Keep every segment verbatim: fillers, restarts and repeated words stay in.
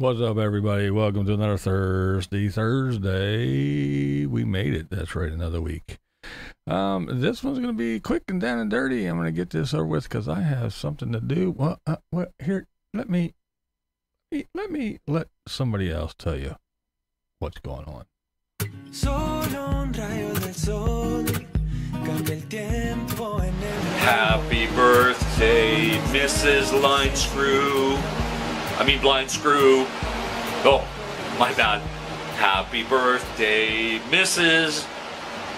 What's up, everybody? Welcome to another Thursday. Thursday, we made it. That's right, another week. Um, this one's going to be quick and down and dirty. I'm going to get this over with because I have something to do. Well, uh, well, here, let me, let me let somebody else tell you what's going on. Happy birthday, Missus Linescrew. I mean, blind screw. Oh, my bad. Happy birthday, Missus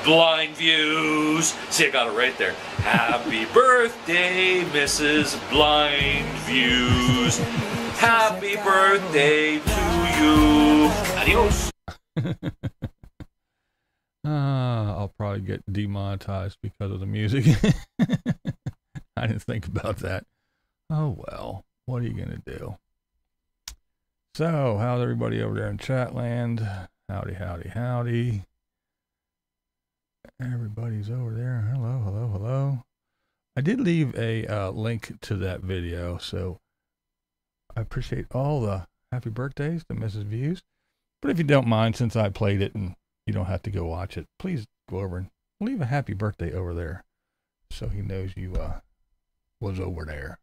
Blind Views. See, I got it right there. Happy birthday, Missus Blind Views. Happy birthday to you. Adios. uh, I'll probably get demonetized because of the music. I didn't think about that. Oh, well, what are you going to do? So, how's everybody over there in Chatland? Howdy, howdy, howdy. Everybody's over there. Hello, hello, hello. I did leave a uh, link to that video, so I appreciate all the happy birthdays to Missus Views. But if you don't mind, since I played it and you don't have to go watch it, please go over and leave a happy birthday over there so he knows you uh, was over there.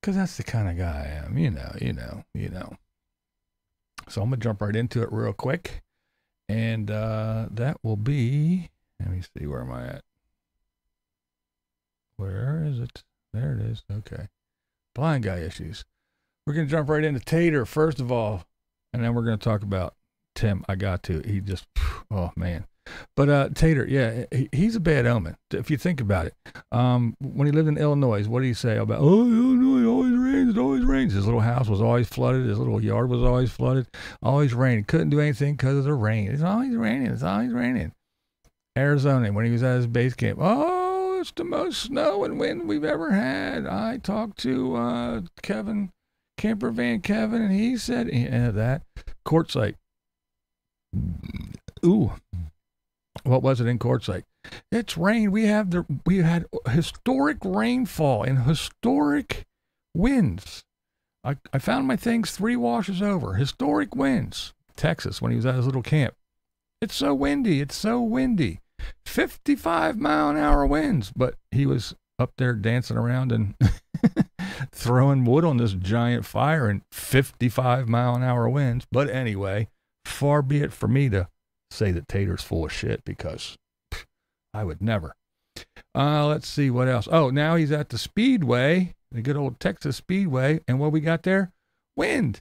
Because that's the kind of guy I am, you know, you know, you know. So I'm going to jump right into it real quick. And uh, that will be, let me see, where am I at? Where is it? There it is. Okay. Blind guy issues. We're going to jump right into Tater, first of all. And then we're going to talk about Tim. I got to. He just, oh, man. But uh, Tater, yeah, he, he's a bad omen, if you think about it. Um, when he lived in Illinois, what do you say about, oh, Illinois, it always rains, it always rains. His little house was always flooded. His little yard was always flooded. Always rained. Couldn't do anything because of the rain. It's always raining. It's always raining. Arizona, when he was at his base camp, oh, it's the most snow and wind we've ever had. I talked to uh, Kevin, camper van Kevin, and he said yeah, that. Quartzsite. Ooh. What was it in Quartzsite? It's rain. We have the we had historic rainfall and historic winds. I, I found my things three washes over. Historic winds. Texas, when he was at his little camp. It's so windy. It's so windy. fifty-five mile an hour winds. But he was up there dancing around and throwing wood on this giant fire in fifty-five mile an hour winds. But anyway, far be it for me to say that Tater's full of shit because pff, I would never. Uh, let's see what else. Oh, now he's at the Speedway, the good old Texas Speedway. And what we got there? Wind,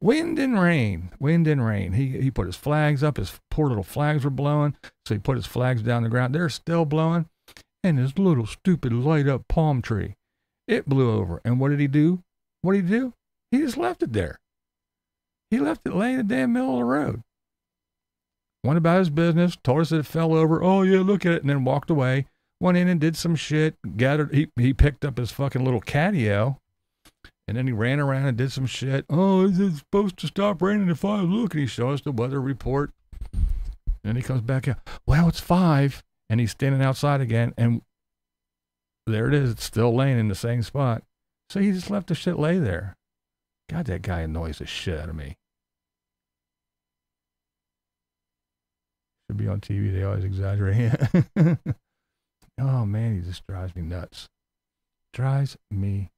wind and rain, wind and rain. He, he put his flags up. His poor little flags were blowing. So he put his flags down the ground. They're still blowing. And his little stupid light up palm tree, it blew over. And what did he do? What did he do? He just left it there. He left it laying in the damn middle of the road. Went about his business, told us that it fell over. Oh, yeah, look at it. And then walked away. Went in and did some shit. Gathered. He, he picked up his fucking little catio. And then he ran around and did some shit. Oh, is it supposed to stop raining at five? Look. And he showed us the weather report. And then he comes back out. Well, it's five. And he's standing outside again. And there it is. It's still laying in the same spot. So he just left the shit lay there. God, that guy annoys the shit out of me. Should be on T V. They always exaggerate. Oh man, he just drives me nuts. Drives me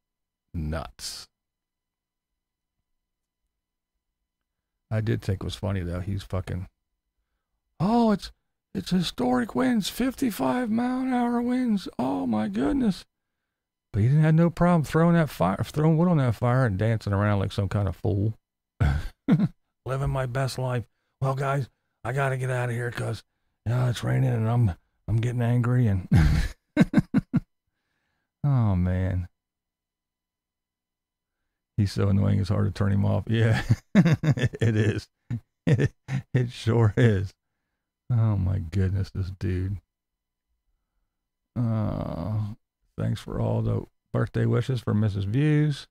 nuts. I did think it was funny though. He's fucking. Oh, it's it's historic winds, fifty-five mile an hour winds. Oh my goodness! But he didn't have no problem throwing that fire, throwing wood on that fire, and dancing around like some kind of fool. Living my best life. Well, guys. I gotta get out of here because you know, it's raining and I'm I'm getting angry and oh man, he's so annoying it's hard to turn him off. Yeah, it is. It, it sure is. Oh my goodness, this dude. Uh, thanks for all the birthday wishes for Missus Views.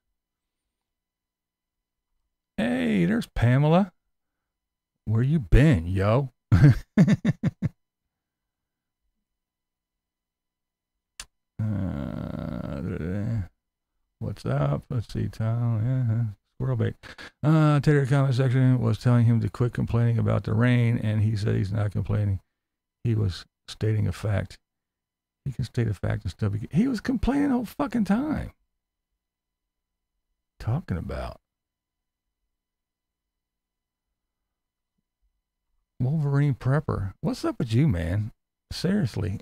Hey, there's Pamela. Where you been, yo? uh, what's up? Let's see, Tom. squirrel bait. Uh, Tater comment section was telling him to quit complaining about the rain, and he said he's not complaining. He was stating a fact. He can state a fact and stuff. He was complaining the whole fucking time. Talking about Wolverine Prepper. What's up with you, man? Seriously.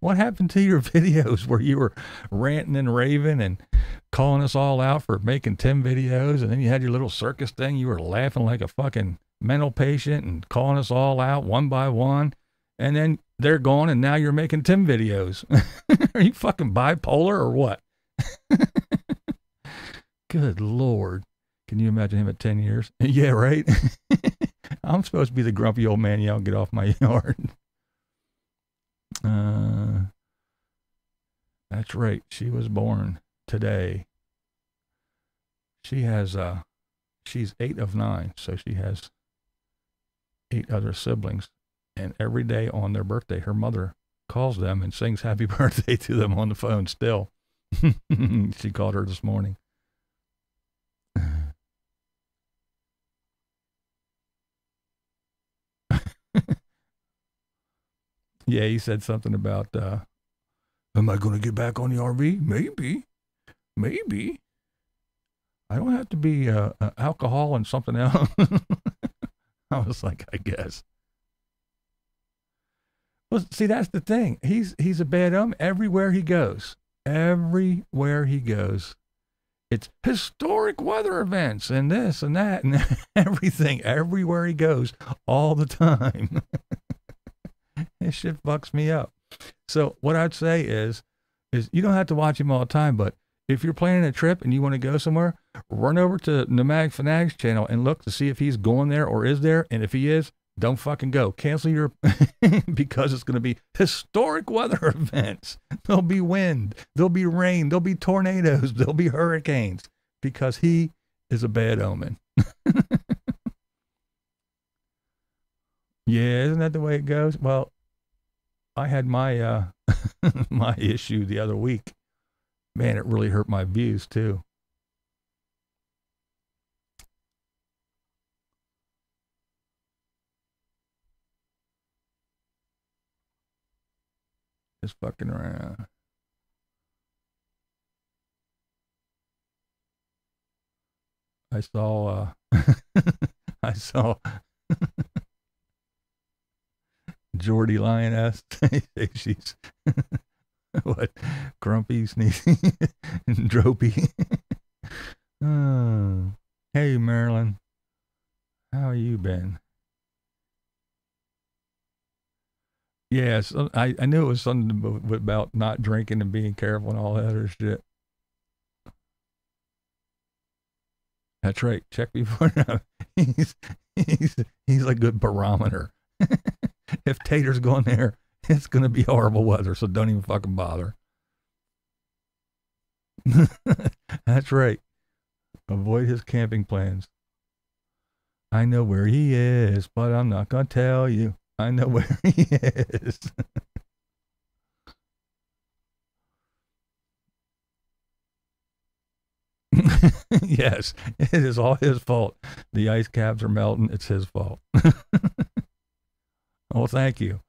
What happened to your videos where you were ranting and raving and calling us all out for making Tim videos, and then you had your little circus thing? You were laughing like a fucking mental patient and calling us all out one by one, and then they're gone, and now you're making Tim videos. Are you fucking bipolar or what? Good Lord. Can you imagine him at ten years? Yeah, right? I'm supposed to be the grumpy old man. Y'all get off my yard. Uh, that's right. She was born today. She has, uh, she's eight of nine. So she has eight other siblings. And every day on their birthday, her mother calls them and sings happy birthday to them on the phone still. She called her this morning. Yeah, he said something about, uh, am I going to get back on the R V? Maybe. Maybe. I don't have to be uh, alcohol and something else. I was like, I guess. Well, see, that's the thing. He's he's a bad um. Everywhere he goes. Everywhere he goes. It's historic weather events and this and that and everything. Everywhere he goes, all the time. This shit fucks me up. So what I'd say is, is you don't have to watch him all the time, but if you're planning a trip and you want to go somewhere, run over to Nomadic Fanatic's channel and look to see if he's going there or is there. And if he is, don't fucking go. Cancel your, because it's going to be historic weather events. There'll be wind. There'll be rain. There'll be tornadoes. There'll be hurricanes, because he is a bad omen. Yeah, isn't that the way it goes? Well, I had my uh, my issue the other week. Man, it really hurt my views too. Just fucking around. I saw. Uh, I saw. Geordie Lioness. She's what, grumpy, sneezy, and dropey. Oh. Hey, Marilyn, how you been? Yes, yeah, so I, I knew it was something about not drinking and being careful and all that other shit. That's right. Check before. he's he's he's a good barometer. If Tater's going there, it's going to be horrible weather, so don't even fucking bother. That's right. Avoid his camping plans. I know where he is, but I'm not going to tell you. I know where he is. Yes, it is all his fault. The ice caps are melting. It's his fault. Well, thank you.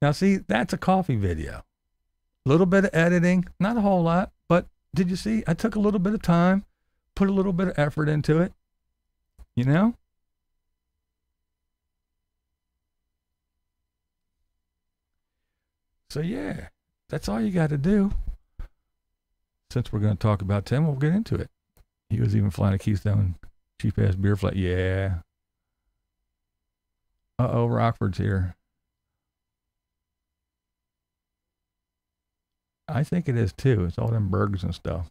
Now, see, that's a coffee video. A little bit of editing, not a whole lot, but did you see? I took a little bit of time, put a little bit of effort into it, you know? So, yeah, that's all you got to do. Since we're going to talk about Tim, we'll get into it. He was even flying a Keystone cheap-ass beer flight. Yeah. Uh-oh, Rockford's here. I think it is, too. It's all them burgers and stuff.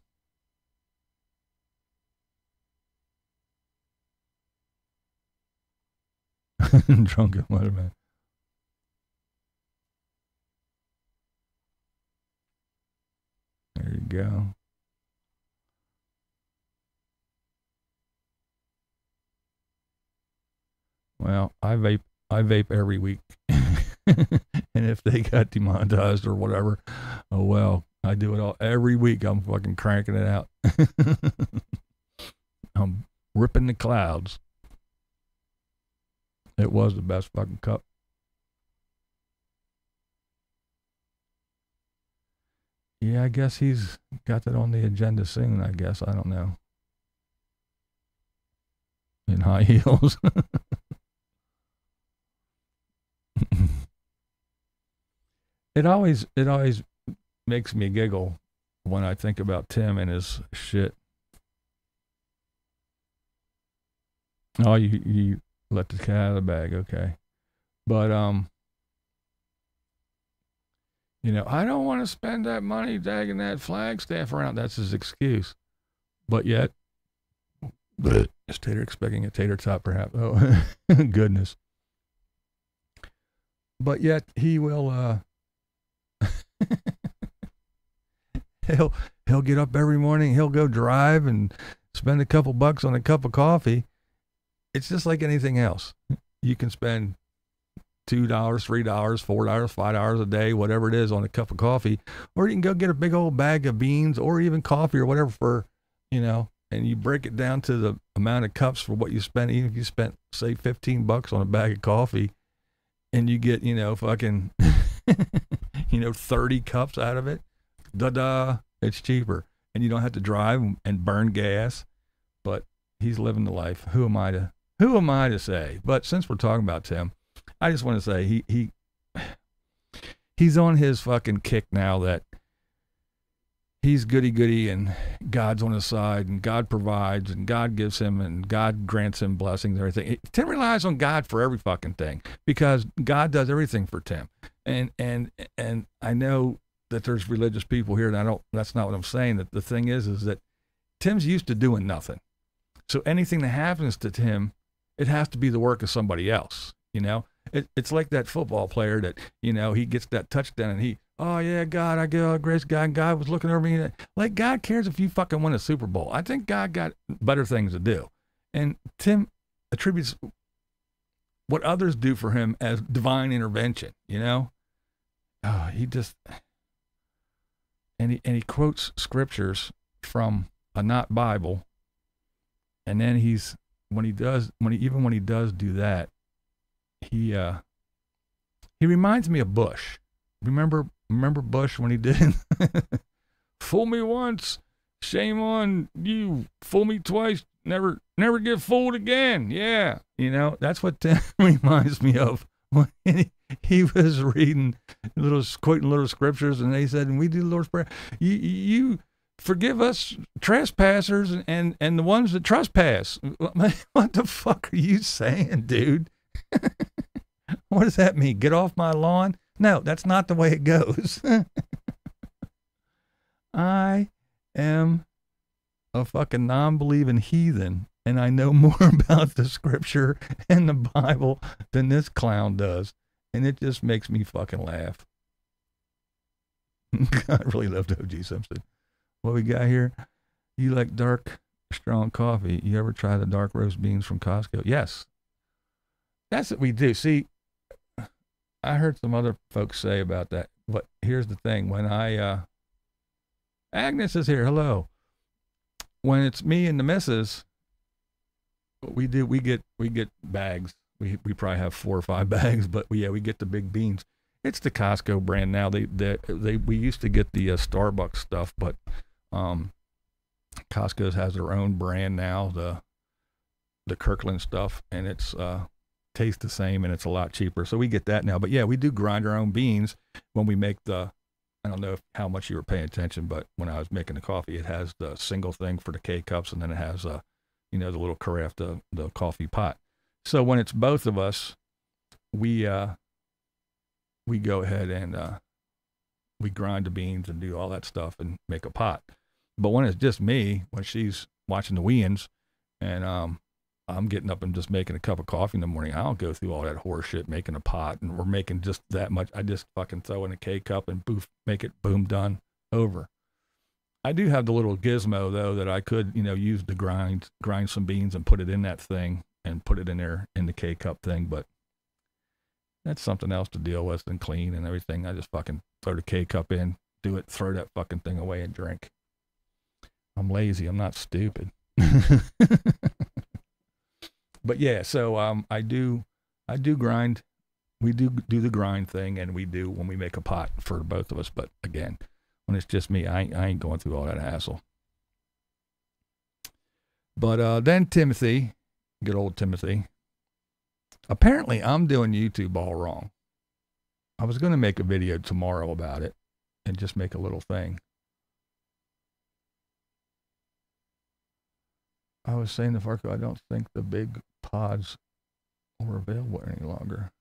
Drunken weatherman. There you go. Well, I vape. I vape every week. And if they got demonetized or whatever, oh well, I do it all every week. I'm fucking cranking it out. I'm ripping the clouds. It was the best fucking cup. Yeah, I guess he's got that on the agenda soon, I guess. I don't know. In high heels. It always, it always makes me giggle when I think about Tim and his shit. Oh, you, you let the cat out of the bag. Okay. But, um, you know, I don't want to spend that money dagging that Flagstaff around. That's his excuse. But yet, is Tater expecting a tater tot perhaps? Oh, goodness. But yet he will, uh, he'll, he'll get up every morning. He'll go drive and spend a couple bucks on a cup of coffee. It's just like anything else. You can spend two dollars, three dollars, four dollars, five dollars a day, whatever it is, on a cup of coffee, or you can go get a big old bag of beans or even coffee or whatever for, you know, and you break it down to the amount of cups for what you spent. Even if you spent, say, fifteen bucks on a bag of coffee and you get, you know, fucking, you know, thirty cups out of it, da-da, it's cheaper. And you don't have to drive and burn gas, but he's living the life. Who am I to, who am I to say? But since we're talking about Tim, I just want to say he, he, he's on his fucking kick now that he's goody goody and God's on his side and God provides and God gives him and God grants him blessings and everything. Tim relies on God for every fucking thing because God does everything for Tim. And, and, and I know that there's religious people here and I don't, that's not what I'm saying. That the thing is, is that Tim's used to doing nothing. So anything that happens to Tim, it has to be the work of somebody else. You know, it, it's like that football player that, you know, he gets that touchdown and he, oh yeah, God, I go, grace God, and God was looking over me. Like God cares if you fucking win a Super Bowl. I think God got better things to do. And Tim attributes what others do for him as divine intervention, you know? Oh, he just, and he, and he quotes scriptures from a not Bible. And then he's, when he does, when he, even when he does do that, He uh, he reminds me of Bush. Remember, remember Bush when he did "Fool me once, shame on you. Fool me twice, never, never get fooled again." Yeah, you know, that's what Tim reminds me of when he, he was reading little, quoting little scriptures, and they said, "And we do the Lord's Prayer. You, you forgive us trespassers, and and, and the ones that trespass." What the fuck are you saying, dude? What does that mean? Get off my lawn? No, that's not the way it goes. I am a fucking non-believing heathen, and I know more about the scripture and the Bible than this clown does, and it just makes me fucking laugh. I really loved O G Simpson. What we got here? You like dark, strong coffee. You ever try the dark roast beans from Costco? Yes. That's what we do. See, I heard some other folks say about that, but here's the thing. When I, uh, Agnes is here. Hello. When it's me and the missus, we do, we get, we get bags. We, we probably have four or five bags, but we, yeah, we get the big beans. It's the Costco brand now. They, they, they we used to get the uh, Starbucks stuff, but, um, Costco's has their own brand now, the, the Kirkland stuff. And it's, uh, taste the same and it's a lot cheaper, so we get that now. But yeah, we do grind our own beans when we make the, I don't know if, how much you were paying attention, but when I was making the coffee, it has the single thing for the K-cups, and then it has a, you know, the little carafe, the, the coffee pot. So when it's both of us, we uh we go ahead and uh we grind the beans and do all that stuff and make a pot. But when it's just me, when she's watching the weans and um I'm getting up and just making a cup of coffee in the morning, I don't go through all that horse shit, making a pot, and we're making just that much. I just fucking throw in a K-cup and boof, make it, boom, done, over. I do have the little gizmo, though, that I could, you know, use to grind, grind some beans and put it in that thing and put it in there in the K-cup thing, but that's something else to deal with and clean and everything. I just fucking throw the K-cup in, do it, throw that fucking thing away and drink. I'm lazy. I'm not stupid. But yeah, so um, I do, I do grind. We do do the grind thing, and we do when we make a pot for both of us. But again, when it's just me, I, I ain't going through all that hassle. But uh, then Timothy, good old Timothy. Apparently, I'm doing YouTube all wrong. I was going to make a video tomorrow about it and just make a little thing. I was saying to Farco, I don't think the big pods are available any longer.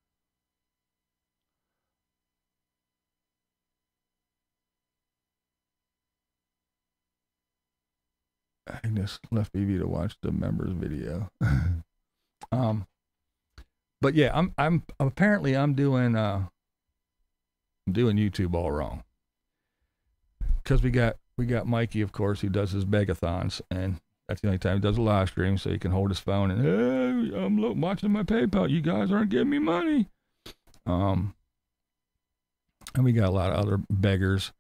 Agnes left B B to watch the members video. um, but yeah, I'm I'm apparently I'm doing uh I'm doing YouTube all wrong, because we got we got Mikey, of course, who does his begathons, and that's the only time he does a live stream, so he can hold his phone and, hey, I'm look, watching my PayPal. You guys aren't giving me money. Um, and we got a lot of other beggars.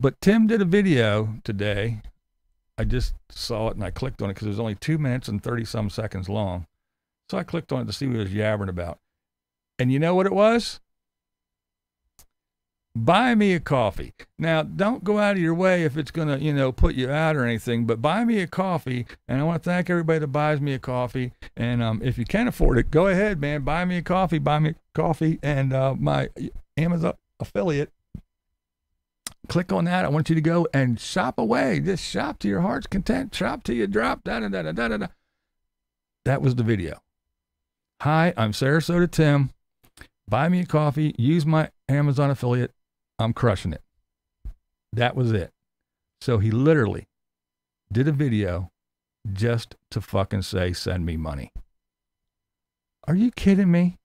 But Tim did a video today. I just saw it and I clicked on it because it was only two minutes and thirty some seconds long. So I clicked on it to see what he was yabbering about. And you know what it was? Buy me a coffee. Now, don't go out of your way if it's going to, you know, put you out or anything, but buy me a coffee. And I want to thank everybody that buys me a coffee. And um, if you can afford it, go ahead, man. Buy me a coffee. Buy me a coffee. And uh, my Amazon affiliate, click on that. I want you to go and shop away. Just shop to your heart's content. Shop till you drop. Da, da, da, da, da, da. That was the video. Hi, I'm Sarasota Tim. Buy me a coffee. Use my Amazon affiliate. I'm crushing it. That was it. So he literally did a video just to fucking say, send me money. Are you kidding me?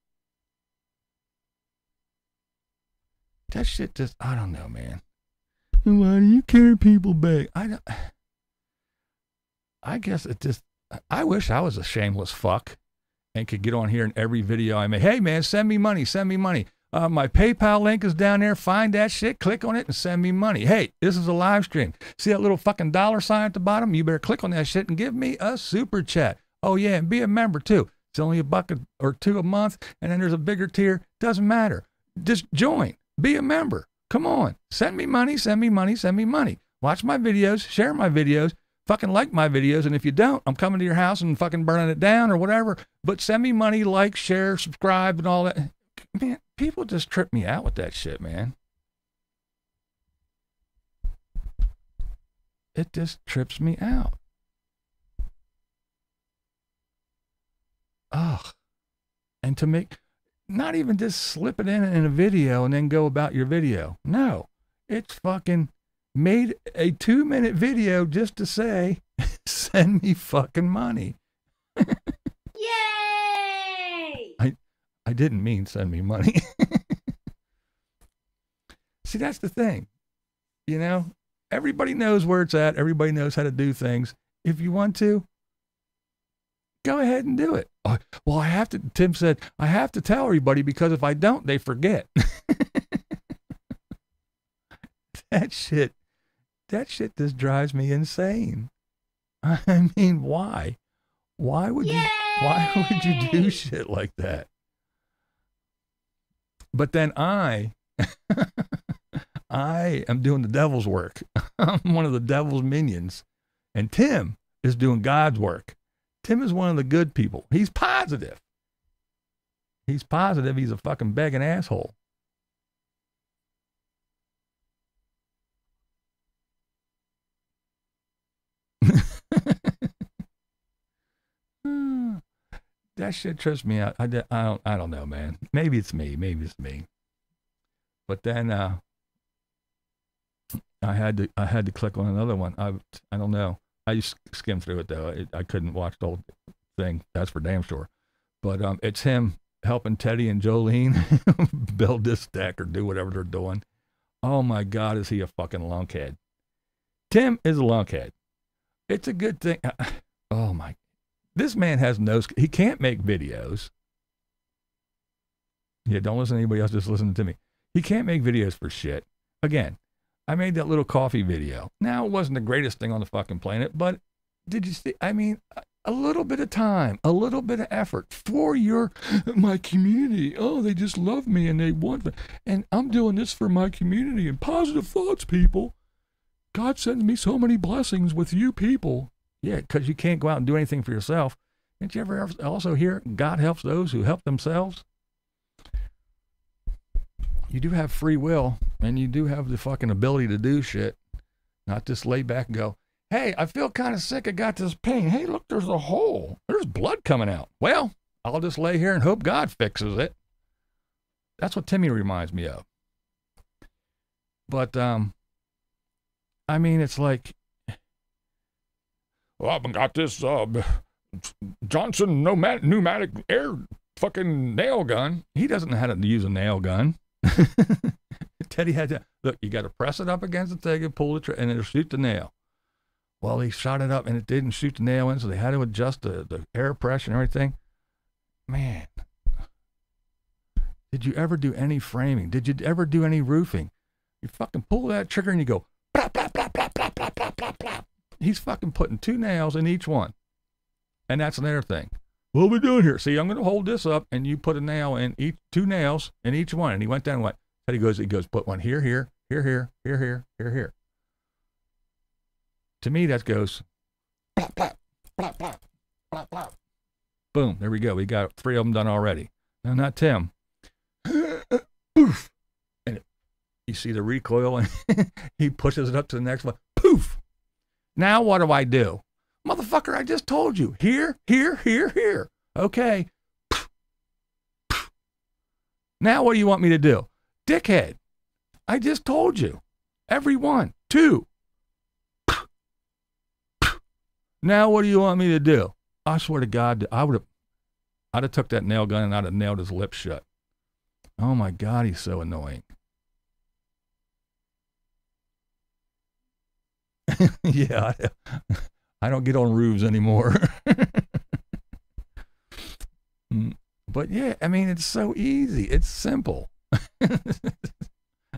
That shit just, I don't know, man. Why do you carry people back? I don't, I guess it just, I wish I was a shameless fuck and could get on here in every video I make. Hey, man, send me money. Send me money. Uh, my PayPal link is down there. Find that shit, click on it, and send me money. Hey, this is a live stream. See that little fucking dollar sign at the bottom? You better click on that shit and give me a super chat. Oh, yeah, and be a member, too. It's only a buck or two a month, and then there's a bigger tier. Doesn't matter. Just join. Be a member. Come on. Send me money, send me money, send me money. Watch my videos, share my videos, fucking like my videos, and if you don't, I'm coming to your house and fucking burning it down or whatever, but send me money, like, share, subscribe, and all that. Man, people just trip me out with that shit, man. It just trips me out. Ugh. And to make, not even just slip it in in a video and then go about your video. No. It's fucking made a two minute video just to say, send me fucking money. Yay! I I didn't mean send me money. See, that's the thing. You know, everybody knows where it's at. Everybody knows how to do things. If you want to, go ahead and do it. Oh, well, I have to, Tim said, I have to tell everybody because if I don't, they forget. That shit, that shit just drives me insane. I mean, why? Why would Yay! you, why would you do shit like that? But then I, I am doing the devil's work. I'm one of the devil's minions. And Tim is doing God's work. Tim is one of the good people. He's positive. He's positive. He's a fucking begging asshole. That shit trips me out. I, I don't I don't know, man. Maybe it's me. Maybe it's me. But then uh, I had to I had to click on another one. I I don't know. I just skimmed through it though. It, I couldn't watch the whole thing. That's for damn sure. But um, it's him helping Teddy and Jolene build this deck or do whatever they're doing. Oh my God, is he a fucking lunkhead? Tim is a lunkhead. It's a good thing. Oh my. This man has no, he can't make videos. Yeah, don't listen to anybody else, just listen to me. He can't make videos for shit. Again, I made that little coffee video. Now, it wasn't the greatest thing on the fucking planet, but Did you see? I mean, a little bit of time, a little bit of effort for your, my community. Oh, they just love me and they want me. And I'm doing this for my community and positive thoughts, people. God sends me so many blessings with you people. Yeah, because you can't go out and do anything for yourself. Didn't you ever also hear, God helps those who help themselves? You do have free will, and you do have the fucking ability to do shit. Not just lay back and go, hey, I feel kind of sick. I got this pain. Hey, look, there's a hole. There's blood coming out. Well, I'll just lay here and hope God fixes it. That's what Timmy reminds me of. But, um, I mean, it's like, well, I've got this uh, Johnson nomad pneumatic air fucking nail gun. He doesn't know how to use a nail gun. Teddy had to, look, you got to press it up against the thing and pull the trigger and it'll shoot the nail. Well, he shot it up and it didn't shoot the nail in, so they had to adjust the, the air pressure and everything. Man, did you ever do any framing? Did you ever do any roofing? You fucking pull that trigger and you go, plop, plop, plop, plop, plop, plop, plop, plop, plop. He's fucking putting two nails in each one. And that's another thing. What are we doing here? See, I'm going to hold this up and you put a nail in each, two nails in each one. And he went down and went, but he goes, he goes, put one here, here, here, here, here, here, here, here. To me, that goes, plop, plop, plop, plop, plop, plop. Boom, there we go. We got three of them done already. No, not Tim. Poof. And it, you see the recoil and he pushes it up to the next one. Poof. Now what do I do? Motherfucker, I just told you. Here, here, here, here. Okay. Now what do you want me to do? Dickhead. I just told you. Every one, two. Now what do you want me to do? I swear to God, I would have, I'd have took that nail gun and I'd have nailed his lips shut. Oh my God, he's so annoying. Yeah, I, I don't get on roofs anymore. But yeah, I mean, it's so easy. It's simple.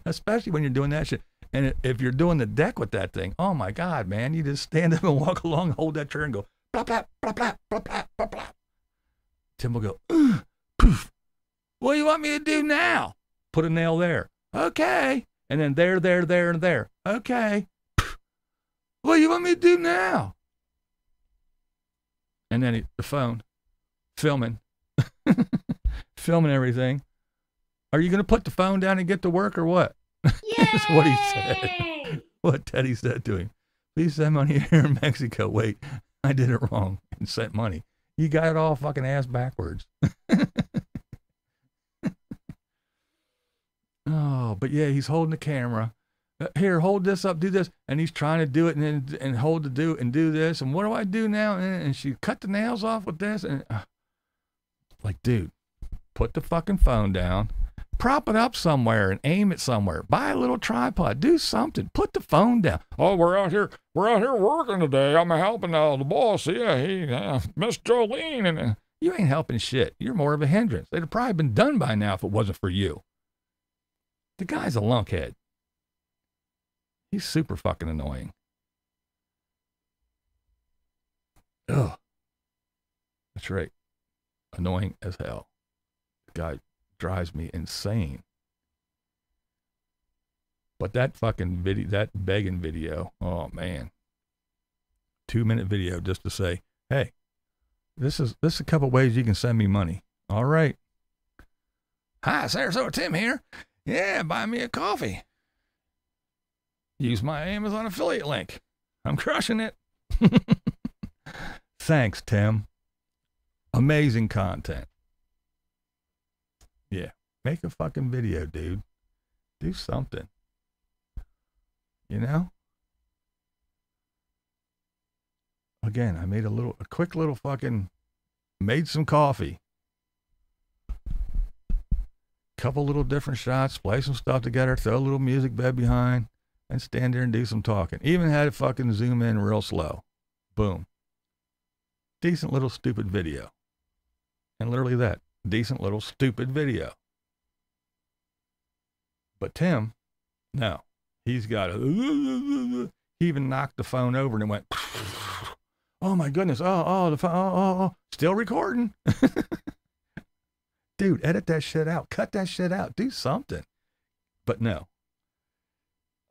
Especially when you're doing that shit. And if you're doing the deck with that thing, oh my God, man, you just stand up and walk along, hold that chair and go, plop, plop, plop, plop, plop, plop, plop, plop. Tim will go, ugh, poof. What do you want me to do now? Put a nail there. Okay. And then there, there, there, and there. Okay. What do you want me to do now? And then he, the phone, filming, filming everything. Are you going to put the phone down and get to work or what? That's what he said. What Teddy said to him. Please send money here in Mexico. Wait, I did it wrong and sent money. You got it all fucking ass backwards. Oh, but yeah, he's holding the camera. Here, hold this up, do this. And he's trying to do it and then, and hold the do and do this. And what do I do now? And she cut the nails off with this. And uh, like, dude, put the fucking phone down, prop it up somewhere and aim it somewhere. Buy a little tripod, do something, put the phone down. Oh, we're out here, we're out here working today. I'm helping uh, the boss. Yeah, he, uh, Miss Jolene. And uh, you ain't helping shit. You're more of a hindrance. They'd have probably been done by now if it wasn't for you. The guy's a lunkhead. He's super fucking annoying. Ugh. That's right. Annoying as hell. The guy drives me insane. But that fucking video, that begging video, oh man. Two minute video just to say, hey, this is, this is a couple ways you can send me money. All right. Hi, Sarasota Tim here. Yeah, buy me a coffee. Use my Amazon affiliate link. I'm crushing it. Thanks, Tim. Amazing content. Yeah. Make a fucking video, dude. Do something. You know? Again, I made a little, a quick little fucking, made some coffee. Couple little different shots, play some stuff together, throw a little music bed behind. And stand there and do some talking. Even had it fucking zoom in real slow. Boom. Decent little stupid video. And literally that. Decent little stupid video. But Tim, no. He's got a... He even knocked the phone over and it went... Oh my goodness. Oh, oh, the phone. Oh, oh, oh, still recording. Dude, edit that shit out. Cut that shit out. Do something. But no.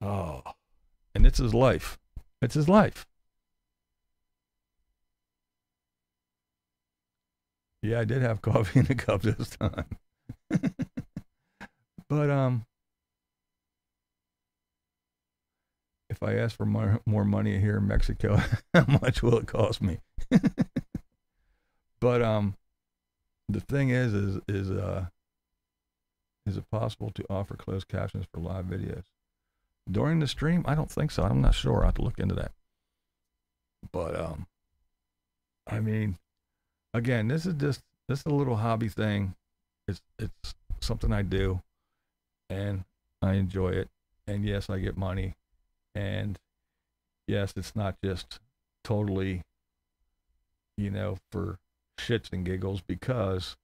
Oh, and it's his life. It's his life. Yeah, I did have coffee in a cup this time. But, um, if I ask for more, more money here in Mexico, how much will it cost me? But, um, the thing is, is, is, uh, is it possible to offer closed captions for live videos? During the stream? I don't think so. I'm not sure. I have to look into that. But, um, I mean, again, this is just, this is a little hobby thing. It's, it's something I do and I enjoy it. And yes, I get money. And yes, it's not just totally, you know, for shits and giggles, because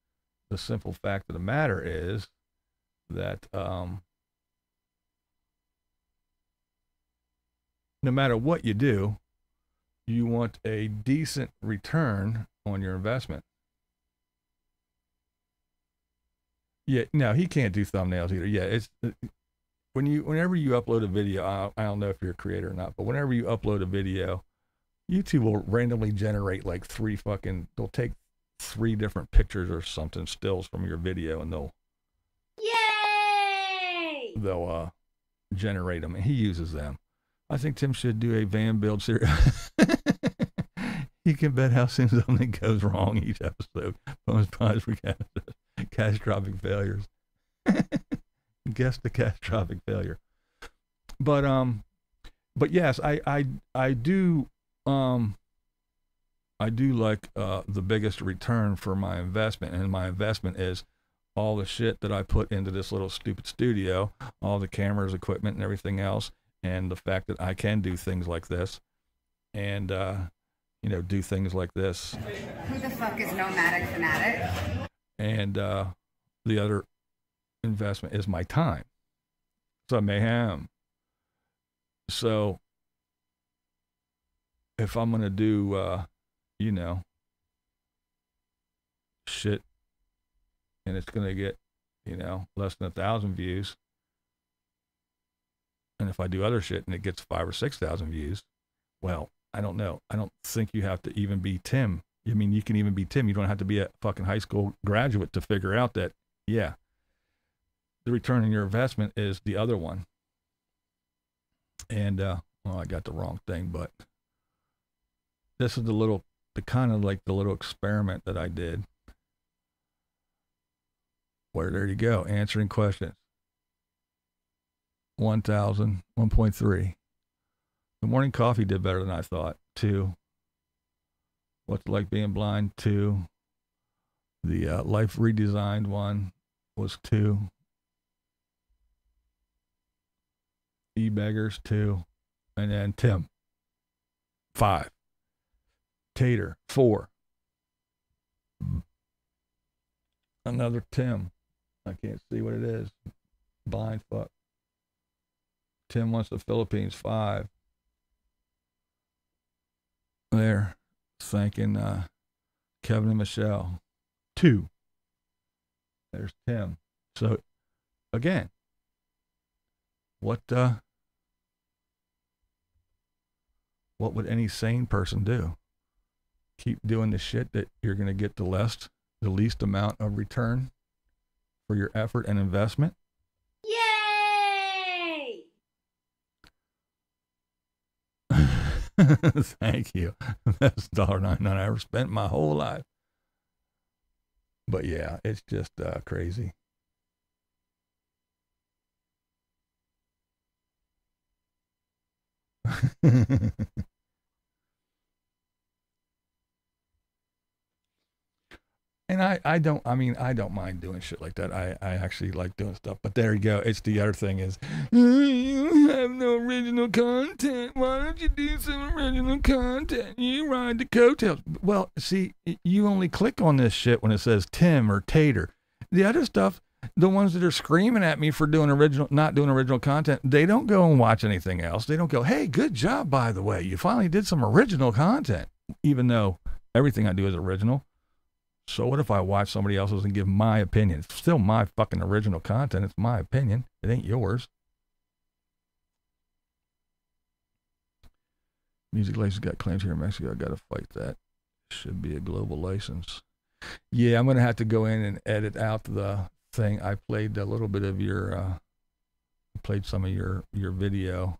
the simple fact of the matter is that, um, no matter what you do, you want a decent return on your investment. Yeah, no, he can't do thumbnails either. Yeah, it's when you, whenever you upload a video, I, I don't know if you're a creator or not, but whenever you upload a video, YouTube will randomly generate like three fucking, they'll take three different pictures or something, stills from your video, and they'll, yay, they'll uh, generate them, and he uses them. I think Tim should do a van build series. You can bet how soon something goes wrong each episode. Bonus prize for catastrophic failures. Guess the catastrophic failure. But um, but yes, I I I do um, I do like uh the biggest return for my investment, and my investment is all the shit that I put into this little stupid studio, all the cameras, equipment, and everything else. And the fact that I can do things like this, and uh, you know, do things like this. Who the fuck is Nomadic Fanatic? And uh, the other investment is my time. So mayhem. So if I'm gonna do, uh, you know, shit, and it's gonna get, you know, less than a thousand views. And if I do other shit and it gets five or six thousand views, well, I don't know. I don't think you have to even be Tim. I mean, you can even be Tim. You don't have to be a fucking high school graduate to figure out that, yeah, the return on your investment is the other one. And uh, well, I got the wrong thing, but this is the little, the kind of like the little experiment that I did. Where there you go, answering questions. one thousand, one point three. The morning coffee did better than I thought. Two. What's it like being blind? Two. The uh, life redesigned one was two. E-beggars, two. And then Tim, five. Tater, four. Another Tim. I can't see what it is. Blind fuck. Tim wants the Philippines, five. There, thanking uh, Kevin and Michelle, two. There's Tim. So, again, what uh, what would any sane person do? Keep doing the shit that you're going to get the least, the least amount of return for your effort and investment. Thank you. That's one dollar ninety-nine I ever spent my whole life. But yeah, it's just uh, crazy. And I, I don't, I mean, I don't mind doing shit like that. I, I actually like doing stuff, but there you go. It's the other thing is, you have no original content. Why don't you do some original content? You ride the coattails. Well, see, you only click on this shit when it says Tim or Tater. The other stuff, the ones that are screaming at me for doing original, not doing original content, they don't go and watch anything else. They don't go, hey, good job, by the way. You finally did some original content. even though everything I do is original. So what if I watch somebody else's and give my opinion? It's still my fucking original content. It's my opinion. It ain't yours. Music license got claims here in Mexico. I got to fight that. Should be a global license. Yeah, I'm going to have to go in and edit out the thing. I played a little bit of your, uh, played some of your, your video,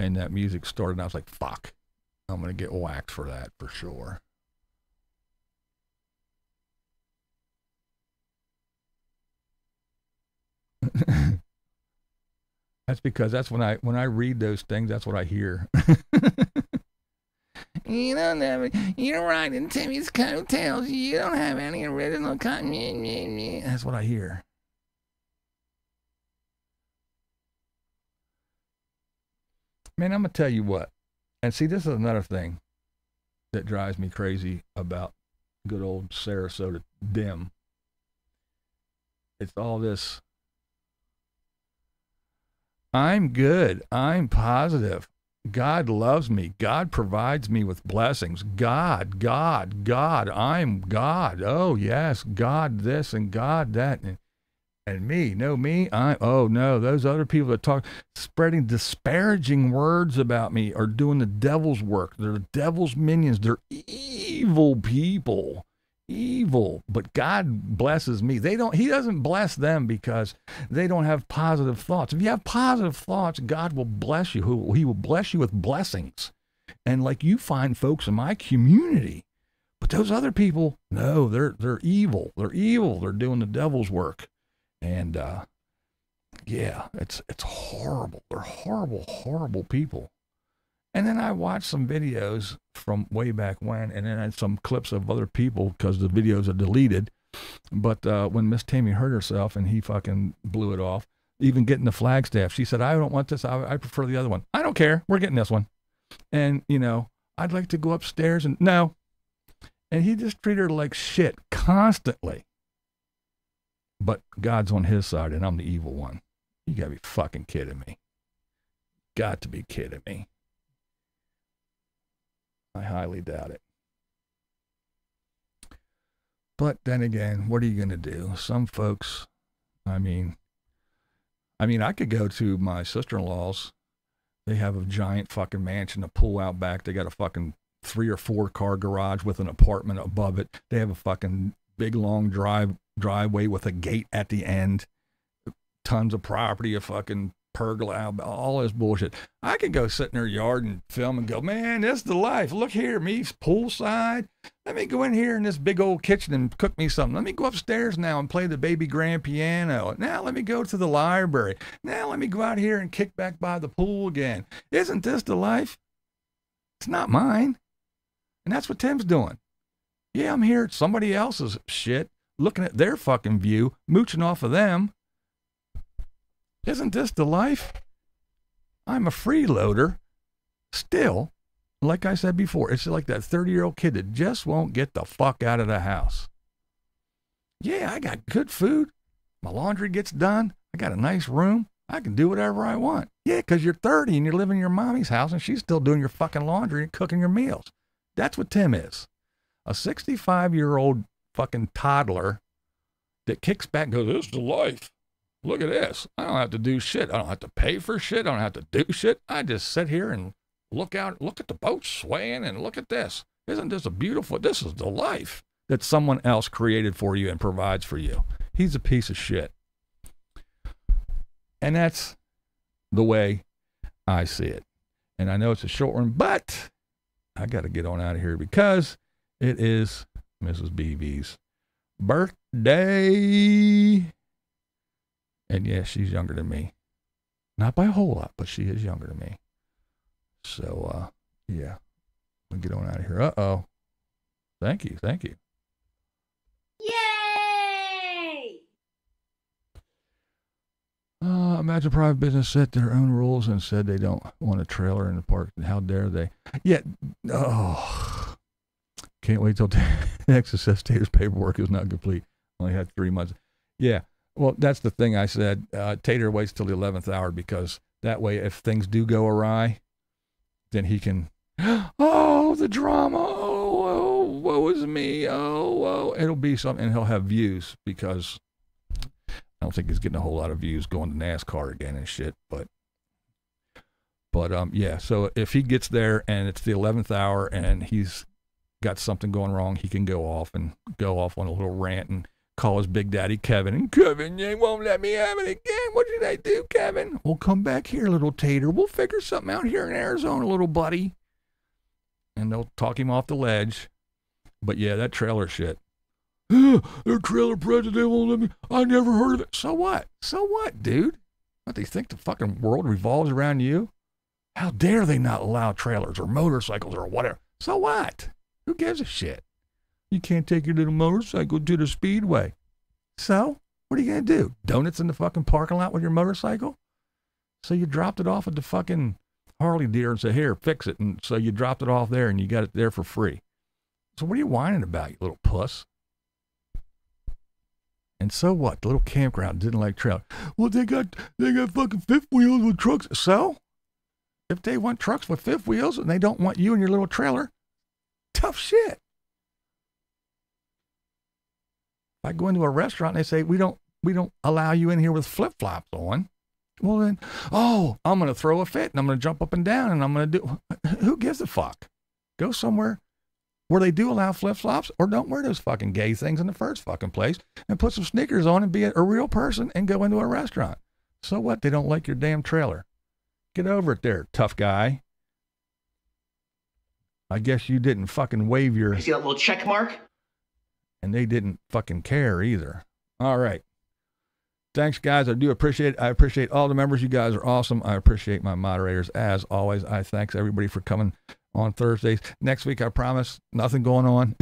and that music started, and I was like, fuck, I'm going to get whacked for that for sure. That's because that's when I when I read those things, that's what I hear. You don't have you're riding Timmy's coattails. You don't have any original content. That's what I hear. Man, I'm gonna tell you what. And see, this is another thing that drives me crazy about good old Sarasota Tim. It's all this. I'm good. I'm positive. God loves me. God provides me with blessings. God, God, God. I'm God. Oh, yes. God this and God that. And, and me. No, me. I. Oh, no. Those other people that talk, spreading disparaging words about me are doing the devil's work. They're the devil's minions. They're evil people. Evil, but God blesses me. They don't, he doesn't bless them because they don't have positive thoughts. If you have positive thoughts, God will bless you. He will bless you with blessings. And like you find folks in my community, but those other people, no, they're, they're evil. They're evil. They're doing the devil's work. And, uh, yeah, it's, it's horrible. They're horrible, horrible people. And then I watched some videos from way back when, and then I had some clips of other people because the videos are deleted. But uh, when Miss Tammy hurt herself and he fucking blew it off, even getting the Flagstaff, she said, I don't want this. I, I prefer the other one. I don't care. We're getting this one. And, you know, I'd like to go upstairs and no. And he just treated her like shit constantly. But God's on his side and I'm the evil one. You got to be fucking kidding me. Got to be kidding me. I highly doubt it. But then again, what are you going to do? Some folks, I mean, I mean, I could go to my sister-in-law's. They have a giant fucking mansion, a pool out back. They got a fucking three or four car garage with an apartment above it. They have a fucking big long drive driveway with a gate at the end. Tons of property, a fucking pergola, all this bullshit. I could go sit in her yard and film and go, man, that's the life. Look here, me's poolside. Let me go in here in this big old kitchen and cook me something. Let me go upstairs now and play the baby grand piano. Now let me go to the library. Now let me go out here and kick back by the pool again. Isn't this the life? It's not mine. And that's what Tim's doing. Yeah, I'm here at somebody else's shit, looking at their fucking view, mooching off of them. Isn't this the life? I'm a freeloader. Still, like I said before, it's like that thirty-year-old kid that just won't get the fuck out of the house. Yeah, I got good food. My laundry gets done. I got a nice room. I can do whatever I want. Yeah, because you're thirty and you're living in your mommy's house and she's still doing your fucking laundry and cooking your meals. That's what Tim is. A sixty-five-year-old fucking toddler that kicks back and goes, this is the life. Look at this. I don't have to do shit. I don't have to pay for shit. I don't have to do shit. I just sit here and look out, look at the boat swaying and look at this. Isn't this a beautiful, this is the life that someone else created for you and provides for you. He's a piece of shit. And that's the way I see it. And I know it's a short one, but I got to get on out of here because it is Missus B B's birthday. And yes, she's younger than me. Not by a whole lot, but she is younger than me. So, uh, yeah. We'll get on out of here. Uh-oh. Thank you. Thank you. Yay! Uh, imagine a private business set their own rules and said they don't want a trailer in the park. How dare they? Yeah. Oh. Can't wait till Texas says Tater's paperwork is not complete. Only had three months. Yeah. Well, that's the thing I said. Uh, Tater waits till the eleventh hour because that way, if things do go awry, then he can, oh, the drama. Oh, oh, woe is me. Oh, oh. It'll be something, and he'll have views because I don't think he's getting a whole lot of views going to NASCAR again and shit. But, but um, yeah. So if he gets there and it's the eleventh hour and he's got something going wrong, he can go off and go off on a little rant and call his big daddy Kevin. And Kevin, you won't let me have it again. What did I do, Kevin? We'll come back here, little Tater. We'll figure something out here in Arizona, little buddy. And they'll talk him off the ledge. But yeah, that trailer shit. Their trailer president won't let me. I never heard of it. So what? So what, dude? What, they think the fucking world revolves around you? How dare they not allow trailers or motorcycles or whatever? So what? Who gives a shit? You can't take your little motorcycle to the speedway. So, what are you going to do? Donuts in the fucking parking lot with your motorcycle? So you dropped it off at the fucking Harley dealer and said, here, fix it. And so you dropped it off there and you got it there for free. So what are you whining about, you little puss? And so what? The little campground didn't like trailers. Well, they got, they got fucking fifth wheels with trucks. So, if they want trucks with fifth wheels and they don't want you and your little trailer, tough shit. If I go into a restaurant and they say, we don't, we don't allow you in here with flip-flops on. Well then, oh, I'm going to throw a fit and I'm going to jump up and down and I'm going to do, who gives a fuck? Go somewhere where they do allow flip-flops, or don't wear those fucking gay things in the first fucking place and put some sneakers on and be a real person and go into a restaurant. So what? They don't like your damn trailer. Get over it there, tough guy. I guess you didn't fucking wave your... You see that little check mark? And they didn't fucking care either. All right. Thanks, guys. I do appreciate it. I appreciate all the members. You guys are awesome. I appreciate my moderators. As always, I thanks everybody for coming on Thursdays. Next week, I promise, nothing going on.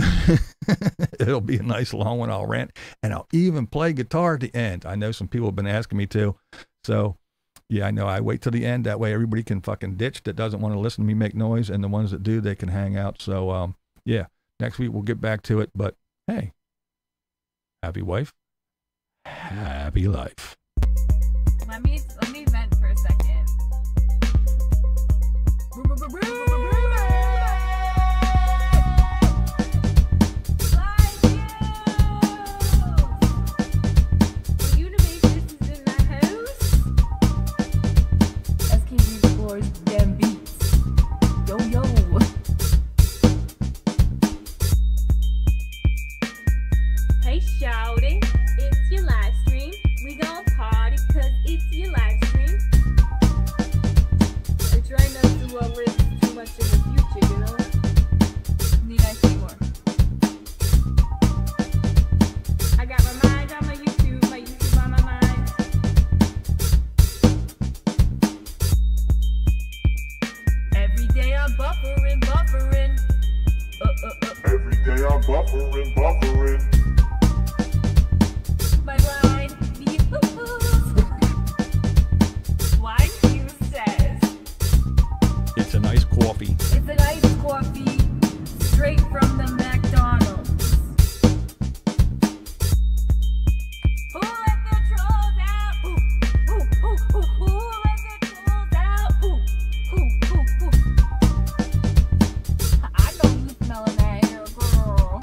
It'll be a nice long one. I'll rant, and I'll even play guitar at the end. I know some people have been asking me to. So, yeah, I know. I wait till the end. That way, everybody can fucking ditch that doesn't want to listen to me make noise. And the ones that do, they can hang out. So, um, yeah, next week, we'll get back to it. But hey, happy wife, happy life. Let me, let me vent for a second. Like you. You innovations is in my house. S K B scores damn beats. Yo, yo. Hey, shouty, it's your live stream. We gon' party, cause it's your live stream. We're trying not to uh, risk too much in the future, you know? Need I say more? I got my mind on my YouTube, my YouTube on my mind. Every day I'm buffering, buffering. Uh, uh, uh. Every day I'm buffering, buffering. My line, wine Q says it's a nice coffee. It's a nice coffee, straight from the McDonald's. Who let the trolls out? Ooh, ooh, ooh, ooh, who let the trolls out? Ooh, ooh, ooh, ooh. I know you smelling that here, girl.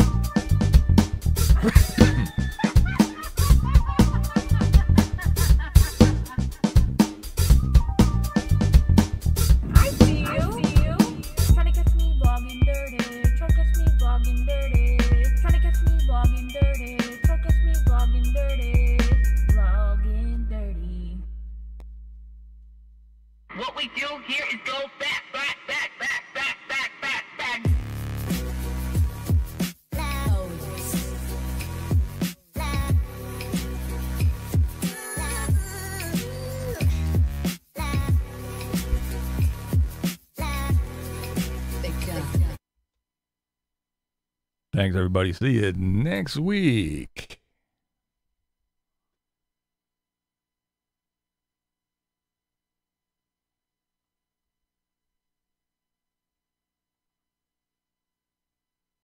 Thanks, everybody. See you next week.